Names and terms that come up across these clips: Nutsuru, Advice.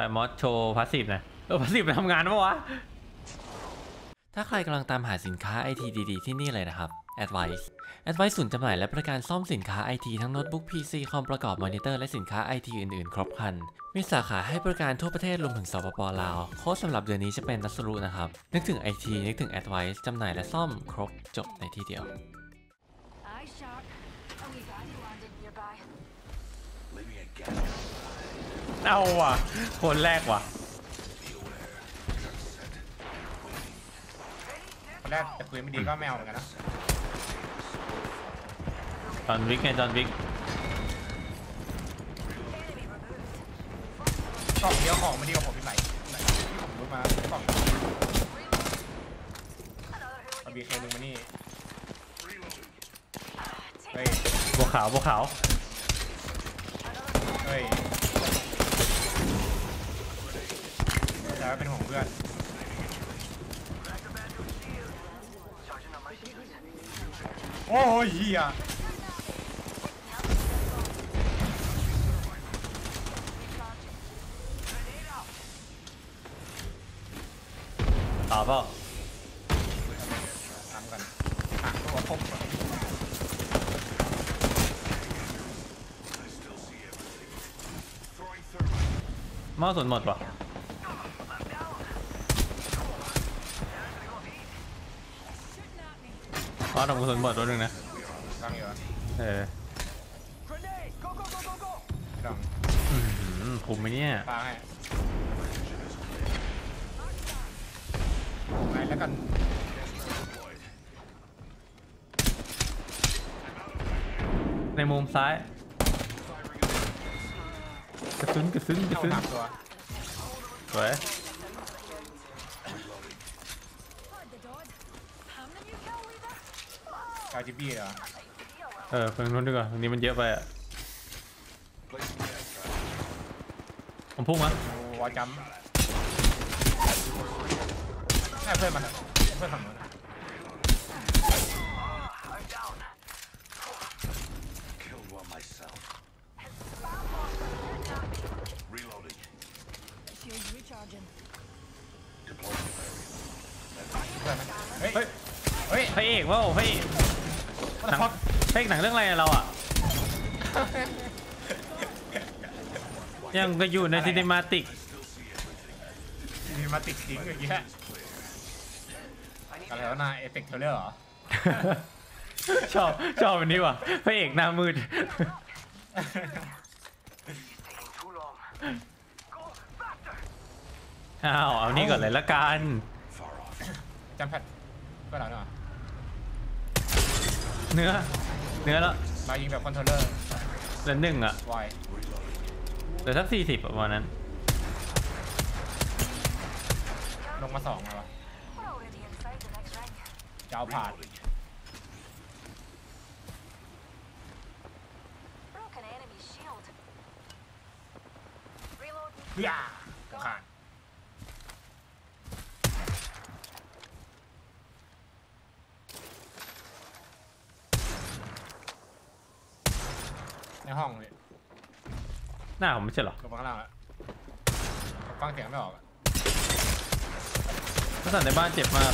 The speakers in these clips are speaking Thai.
ไปมอสโชว์พาสซีฟนะพาสซีฟไปทำงานปะวะถ้าใครกำลังตามหาสินค้าไอทีดีๆที่นี่เลยนะครับ Advice ศูนย์จำหน่ายและบริการซ่อมสินค้าไอทีทั้งโน้ตบุ๊ก PC คอมประกอบมอนิเตอร์และสินค้าไอทีอื่นๆครบครันมีสาขาให้บริการทั่วประเทศรวมถึงสปป.ลาวโค้ดสำหรับเดือนนี้จะเป็นนัสรุนะครับนึกถึงไอทีนึกถึง Advice จำหน่ายและซ่อมครบจบในที่เดียวเอาว่ะคนแรกว่ะคนแรกแต่ปืนไม่ดีก็แมวเหมือนกันนะจอห์นวิกไงจอห์นวิกกล่องเดียวของไม่ดีกว่าผมเป็นไรที่ผมรู้มากล่องเอาบีเคหนึ่งมานี่เฮ้ยบัวขาวบัวขาวเฮ้ยแล้วเป็นของเพื่อนโอ้ยเฮียตาเปล่าทำกันหางตัวพบมาส่วนหมดปะอ๋อทำกระสุนหมดตัวหนึ่งนะดังอยู่อ่ะดังคุมไหมเนี่ยตายไปแล้วกันในมุมซ้ายกระสุนตัวสวยRGB เหรอฝั่งนู้นดีกว่าตรงนี้มันเยอะไปอ่ะผมพุ่งมั้งวอจัมให้เพื่อนมันเพื่อนทำมันเฮ้ยพระเอกว้าวพระเอกหนังเอกหนังเรื่องอะไรเราอ่ะยังก็อยู่ในซินิมาติกจริงอย่างเงี้ยอะไรวะนายเอฟเฟกต์เทเลอร์เหรอชอบอันนี้ว่ะพระเอกหน้ามืดอ้าวเอานี่ก่อนเลยละกันจำแพทก็แล้วเนาะเนื้อแล้วมายิงแบบคอนโทรลเลอร์เหลือหนึ่งอ่ะเหลือสัก40ประมาณนั้นลงมา2แล้วจะเอาผ่านในห้องเลยหน้าผมไม่ใช่หรอข้างล่างแล้วฟังเสียงไม่ออกถ้าสั่นในบ้านเจ็บมาก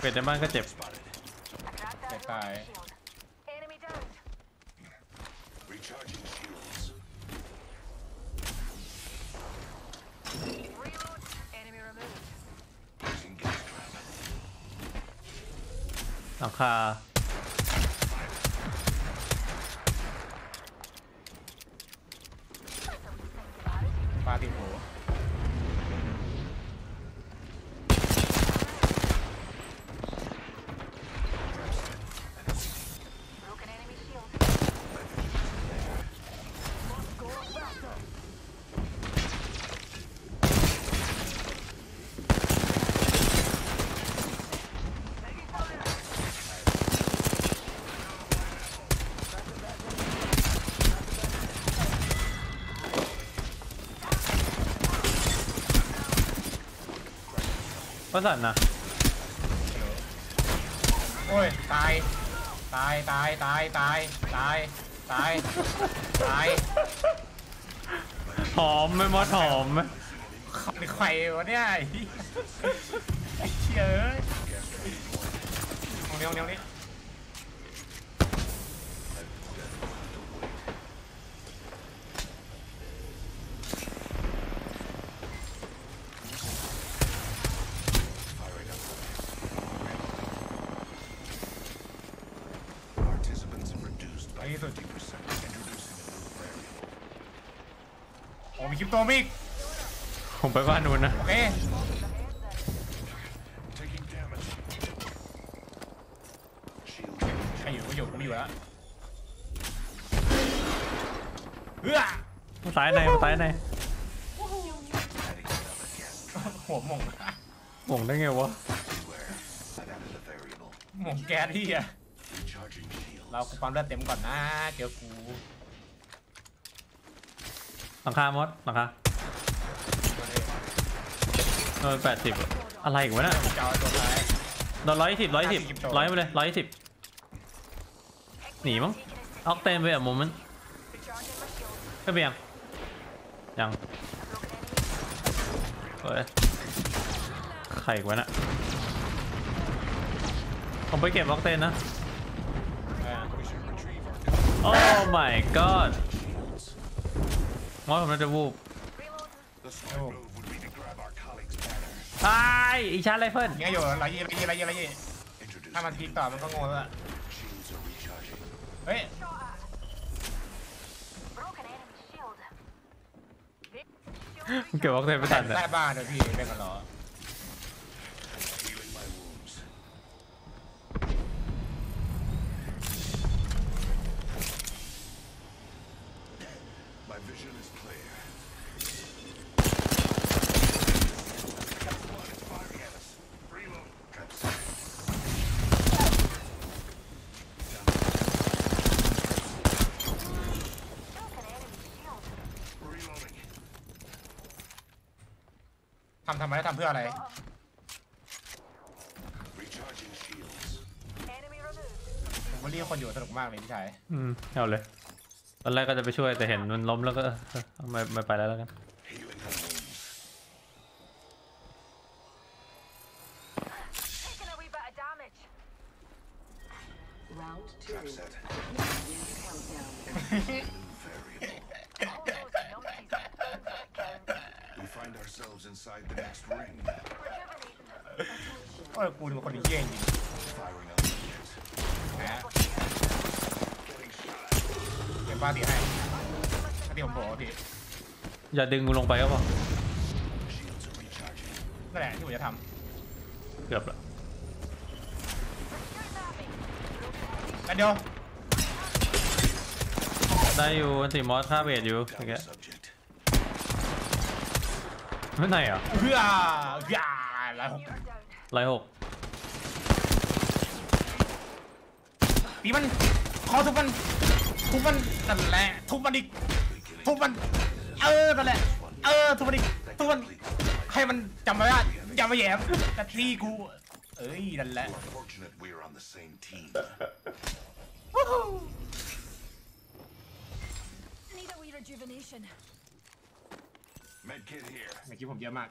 เป็ดในบ้านก็เจ็บตายหลังคาปาติโหก็สั่นนะโอ้ยตายหอมไหมมอสหอมไหม ขับไขวะเนี่ยไอ้เชี่ยเอ้ยของเนี้ยของเนี้ยผมมีคลิปโตมิกผมไปบ้านนู้นนะโอเคใครอยู่ก็อยู่ผมอยู่แล้วเฮ้ยมาตายในมาตายในหัวหม่งหม่งได้ไงวะหม่งแก๊สที่อะเราความเลือดเต็มก่อนนะเจอกูหลังคามดหลังคา80อะไรอีกวะเนี่ยโดน110ไปเลย110หนีมั้งออกเต็มไปอ่ะมุมมันก็เบี่ยงยังเฮ้ยใครอีกวะเนี่ยผมไปเก็บออกเต็มนะโอ้ my god มอสผมน่าจะวูบตายอีชาร์ไรเฟิลยังอยู่ไรยี่ถ้ามันพีกต่อมันก็งงแล้วอะเฮ้ยเก็บออกเต็มไปตันเลยได้บ้าเดี๋ยวพี่เป็นกันหรอทำไมทำเพื่ออะไรมันเรียกคนอยู่สนุกมากเลยพี่ชายเอาเลยตอนแรกก็จะไปช่วยแต่เห็นมันล้มแล้วก็ไม่ไปแล้วกันโอ้ยกูดูคนเก่งจริงเก็บบ้าตีให้ตีผมโผล่ตีอย่าดึงกูลงไปก็พอนั่นแหละที่ผมจะทำเกือบละเดี๋ยวได้อยู่ตีมอสฆ่าเวทอยู่อย่างเงี้ยไม่ไหนอ่ะ106ตีมันขอทุบมันนั่นแหละทุบมันนั่นแหละทุบมันให้มันจำไว้ว่าอย่ามาแย่จะตีกูเอ้ยนั่นแหละเมื่อกี้ผมเยอะมาก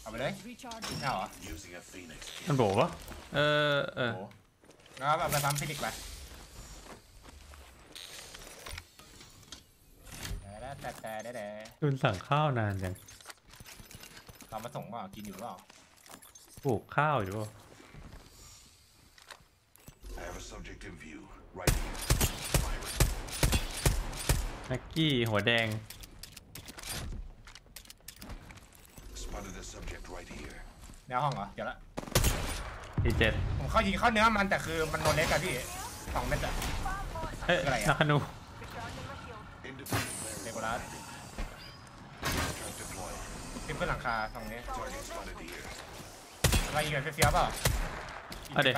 เอาไปเลยเอาเหรอมันโบวะแล้วเอาไปทำฟินิกไปแต่คุณสั่งข้าวนานจังเรามาส่งว่ากินอยู่หรือเปล่าปลูกข้าวอยู่นักกี้หัวแดงแนวห้องเหรอเดี๋ยวละ47ผมเข้ายิงเข้าเนื้อมันแต่คือมันโดนเล็กอะพี่2 เม็ดอะเฮ้ยอะไรอะนานูเดโกลัสขึ้นบนหลังคาตรงนี้อะไรยิงแบบเฟี้ยวๆป่ะเอาเด็ก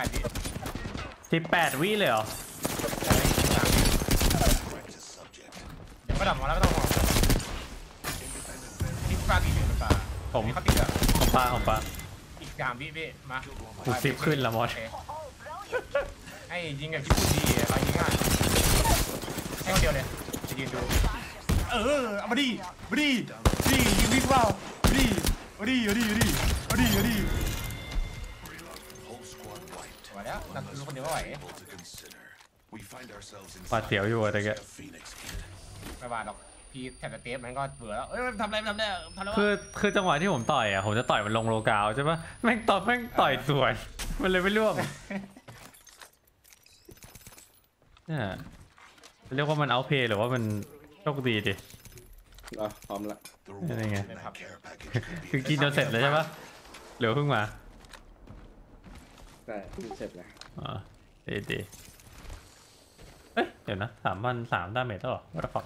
18 วิเลยเหรอไม่ดับหมอแล้วไม่ต้องหมอนี่ปลาตีเป็นปลาของปลาอีก3 วิมา60ขึ้นละมอสให้ยิงกับที่พูดดีอะไรง่ายให้คนเดียวเลยจะยืนดู เออเอามาดิมาดิดิวิ่งเปล่าดิมาดิมาดิมาดิมาดิมาดิไหวแล้วนั่งดูคนเดียวก็ไหวปาดเสียวอยู่อะไรแกไม่บาดหรอกพี่แถบเตฟมันก็เบื่อแล้วเอ้ยทำอะไรทำได้คือจังหวะที่ผมต่อยอ่ะผมจะต่อยมันลงโลกาวใช่ปะแม่งต่อยสวนมันเลยไม่ร่วมเนี่ยเรียกว่ามันเอาเพย์หรือว่ามันโชคดีดิรอพร้อมละอะไรเงี้ยคือกินจนเสร็จแล้วใช่ปะเหลือเพิ่งมาแต่เสร็จแล้วอ๋อดีเอ้ยเดี๋ยวนะ3,003ดาเมจหรอวัตถุ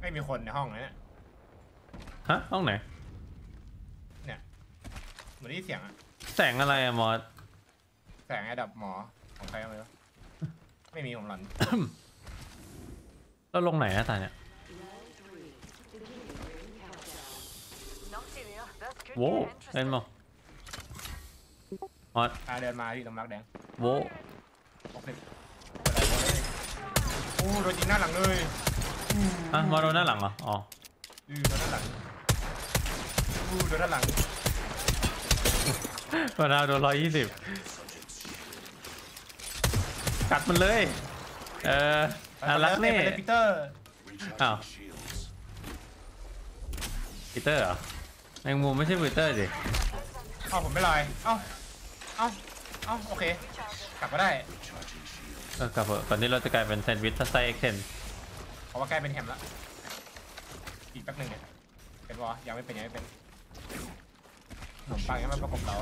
ไม่มีคนในห้องนะเนี่ยฮะห้องไหนเนี่ยเหมือนที่เสียงอะแสงอะไรอะหมอแสงไอ้ดับหมอของใครไม่รู้ไม่มีของหลอน แล้วลงไหนนะตาเนี่ยโว้เดินมาหมอเดินมาที่ตรงรักแดงโว้โอ้โดนยิงหน้าหลังเลยอ่ะมาโดนหน้าหลังเหรออ๋อโดนหน้าหลังโดนหน้าหลังโดนโดน120กัดมันเลยรักเน่ปีเตอร์อ้าวปีเตอร์เหรอแมงมุมไม่ใช่ปีเตอร์ดิเอ้าผมไม่ลอยเอ้าโอเคกลับมาได้กลับเถอะตอนนี้เราจะกลายเป็นแซนด์วิชไส้เอ็กเซนเพราะว่าใกล้เป็นแฮมแล้วอีกแป๊บหนึ่งเนี่ยเป็นวอยังไม่เป็นขนมปังยังไม่ประกบเรา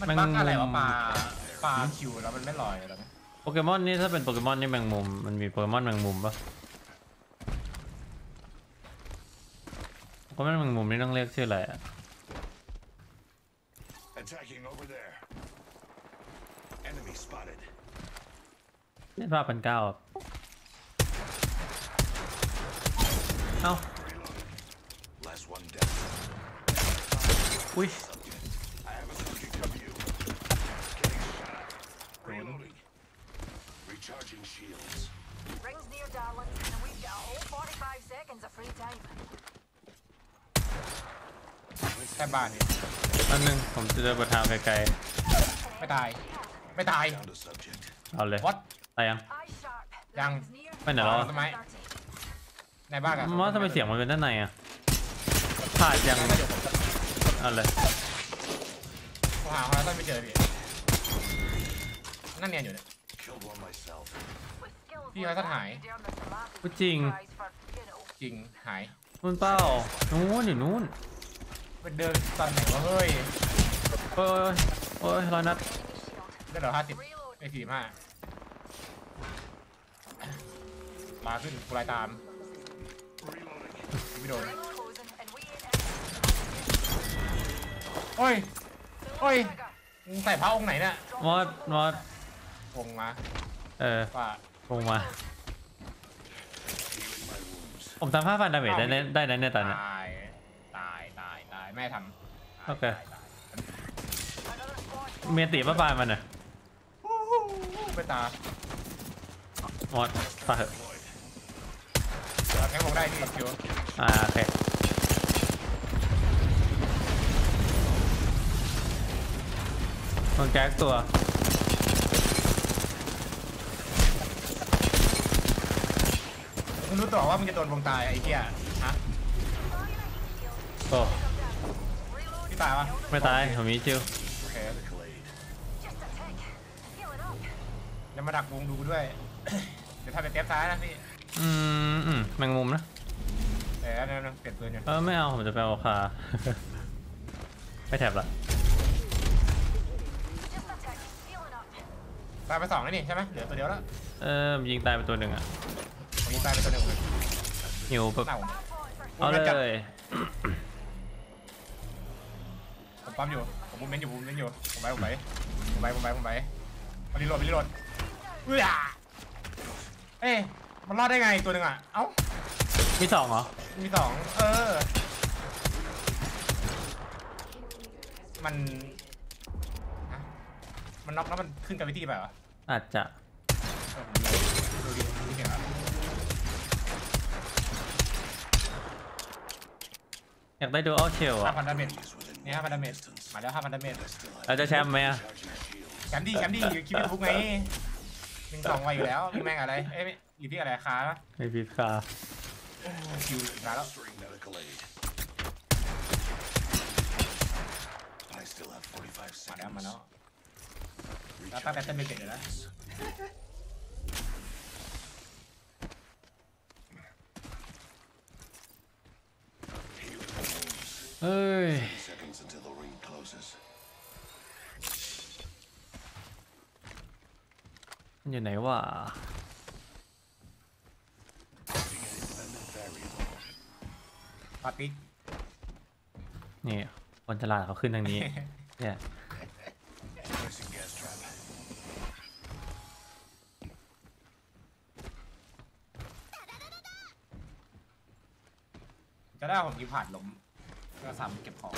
มันบั๊กอะไรวะปลาคิวแล้วมันไม่ลอยแล้วนะโปเกมอนนี่ถ้าเป็นโปเกมอนนี่แมงมุมมันมีโปเกมอนแมงมุมปะโปเกมอนแมงมุมนี่ต้องเรียกชื่ออะไรอะนี่ภาพ1900เอ้าอุ้ยแค่บ้านนี่อันหนึ่งผมจะเดินไปทางไกลๆไม่ตายเอาเลยตายยังไม่ไหนแล้วในบ้านกันว่าทำไมเสียงมันเป็นด้านในอ่ะขาดยังอะไรผมหาเขาแล้วไม่เจอพี่นั่นเนียนอยู่เนี่ยพี่เขาจะหายจริงหายนู่นเปล่านู่นไปเดินตอนไหนวะเฮ้ยโอ้ยร้อยนัดได้เหรอ50ไม่45มาขึ้นปลายตามไม่โดนโอ้ยใส่พระองค์ไหนเนี่ยมอดองมาว่าองมาผมทำ5,000ดาเมจได้ในตอนนี้ตายแม่ทำโอเคเมียตีมาปลายมันน่ะไปตามอดตาเหอะแทงลงได้ที่คิวโอเคมันแก๊กตัวมึงรู้ตัวว่ามึงจะโดนวงตายไอ้เหี้ยฮะโอ้พี่ตายวะไม่ตายผมมีคิวจะมาดักวงดูด้วยเดี๋ยวถ้าเป็นเทปซ้ายนะพี่แมงมุมนะแต่นั่นเปลี่ยนปืนอยู่ไม่เอาผมจะไปเอาคาไม่แถบละตายไป2แล้วนี่ใช่ไหมเหลือตัวเดียวแล้วยิงตายไปตัวหนึ่งอ่ะยิงตายไปตัวหนึ่งหิวปุ๊บเอาเลยผมปั๊มอยู่ผมบูมเม้นอยู่ผมไปมาดีโหลดเอ้มันรอดได้ไงตัวหนึ่งอ่ะเอ้ามี2เหรอมี2มันน็อกแล้วมันขึ้นกาวิตี้ไปเหรออาจจะ อยากได้ดูอัลเชลอะ5,000 ดาเมจนี่5,000 ดาเมจมาแล้ว 5,000 ดาเมจเราจะแชมป์ไหมอะแชมป์ดีแชมป์ดีคิดเป็นฟุกไง1-2 ไว้อยู่แล้วพี่แม่งอะไรเอ้ยอยู่ที่อะไรคานะไอพีคาคิวมาแล้วมาแล้วแล้วตั้งแต่เต้นไม่เก่งเลยนะเฮ้ยมันอยู่ไหนวะปาร์ตี้นี่คนฉลาดเขาขึ้นทางนี้เนี่ยจะได้ผมกินผ่านลมก็สามเก็บของ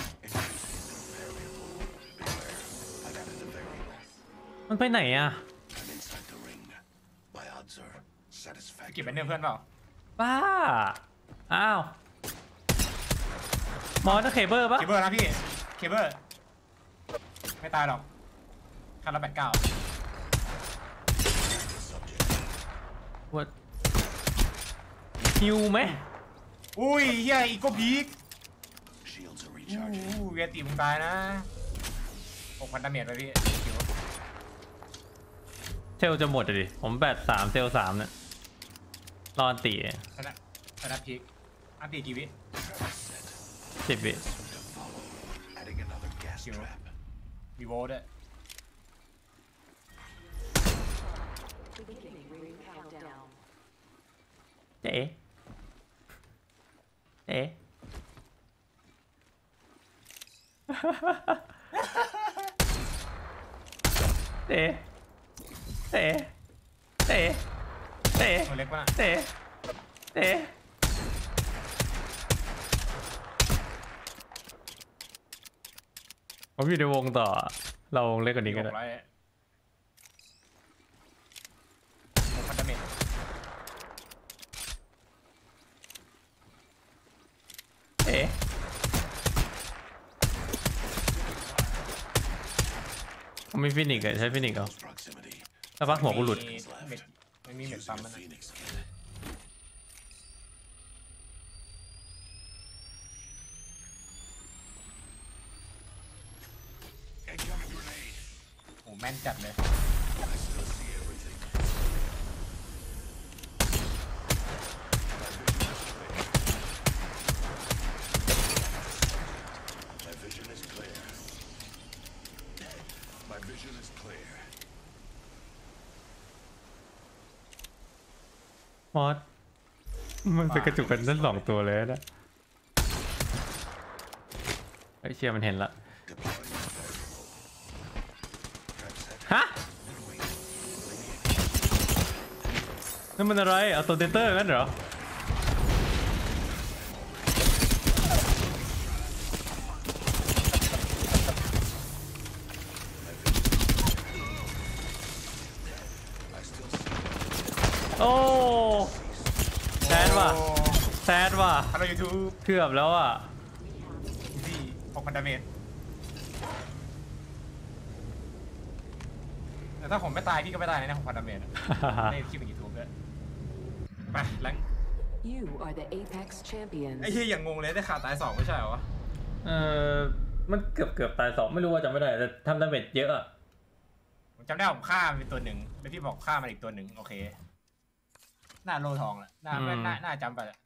มันไปไหนอะเก็บไปเนี่ยเพื่อนเปล่าบ้าอ้าวมอสเคเบิลปะเคเบิลนะพี่เคเบิลไม่ตายหรอกคันละ89วัดฮิวไหมอุ้ยเฮียอีกก็พีกอู้เวตีมึงตายนะ 6,000 ดาเมจเลยพี่เซลจะหมดเลยดิผม83เซล3เนี่ยรอนตีชนะพีกอันตีกี่วิ10 วิมีโวด้วยเจ๊เตะผมอยู่ในวงต่อเราเล่นกันนี้กันเลยผมมีฟินิกส์ใช้ฟินิกส์เอาถ้าพักหัวกูหลุดไม่มีเหมือนซ้ำมันแม่นจัดเลยมอสมันไปกระจุกกันทั้ง2ตัวเลยนะไอ้เชี่ยมันเห็นละฮะนั่นมันอะไรเอาตัวเดนเตอร์งั้นเหรอโอ้แซดว่ะแซดว่ะฮัลโหล YouTube เกือบแล้วอ่ะพี่ออกมาดาเมจแต่ถ้าผมไม่ตายพี่ก็ไม่ตายนะผมพันดาเมจได้คลิปในยูทูบด้วยไปลังไอ้เหี้ยอย่างงงเลยได้ขาดตาย2ไม่ใช่เหรอมันเกือบตาย2ไม่รู้ว่าจำไม่ได้แต่ทำดาเมจเยอะผมจำได้ผมฆ่าเป็นตัวหนึ่งแล้วพี่บอกฆ่ามันอีกตัวหนึ่งโอเคหน้าโลทองแหละหน้าจำไปแหละ